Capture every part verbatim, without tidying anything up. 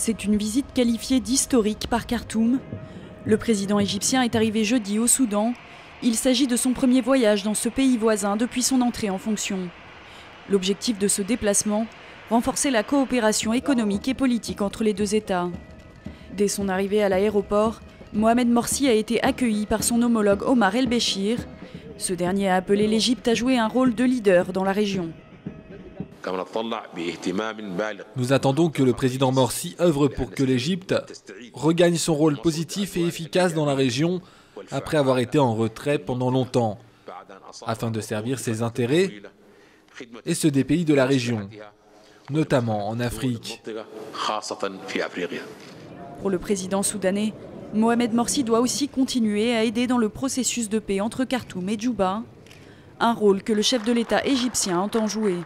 C'est une visite qualifiée d'historique par Khartoum. Le président égyptien est arrivé jeudi au Soudan. Il s'agit de son premier voyage dans ce pays voisin depuis son entrée en fonction. L'objectif de ce déplacement, renforcer la coopération économique et politique entre les deux États. Dès son arrivée à l'aéroport, Mohamed Morsi a été accueilli par son homologue Omar El-Béchir. Ce dernier a appelé l'Égypte à jouer un rôle de leader dans la région. Nous attendons que le président Morsi œuvre pour que l'Égypte regagne son rôle positif et efficace dans la région après avoir été en retrait pendant longtemps, afin de servir ses intérêts et ceux des pays de la région, notamment en Afrique. Pour le président soudanais, Mohamed Morsi doit aussi continuer à aider dans le processus de paix entre Khartoum et Djouba, un rôle que le chef de l'État égyptien entend jouer.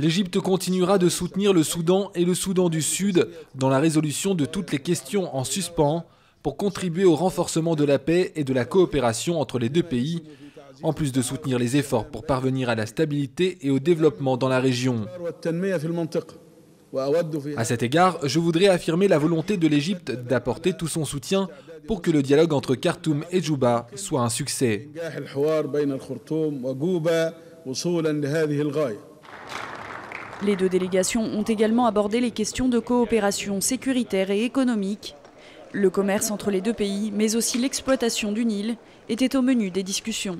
L'Égypte continuera de soutenir le Soudan et le Soudan du Sud dans la résolution de toutes les questions en suspens pour contribuer au renforcement de la paix et de la coopération entre les deux pays, en plus de soutenir les efforts pour parvenir à la stabilité et au développement dans la région. À cet égard, je voudrais affirmer la volonté de l'Égypte d'apporter tout son soutien pour que le dialogue entre Khartoum et Djouba soit un succès. Les deux délégations ont également abordé les questions de coopération sécuritaire et économique. Le commerce entre les deux pays, mais aussi l'exploitation du Nil, était au menu des discussions.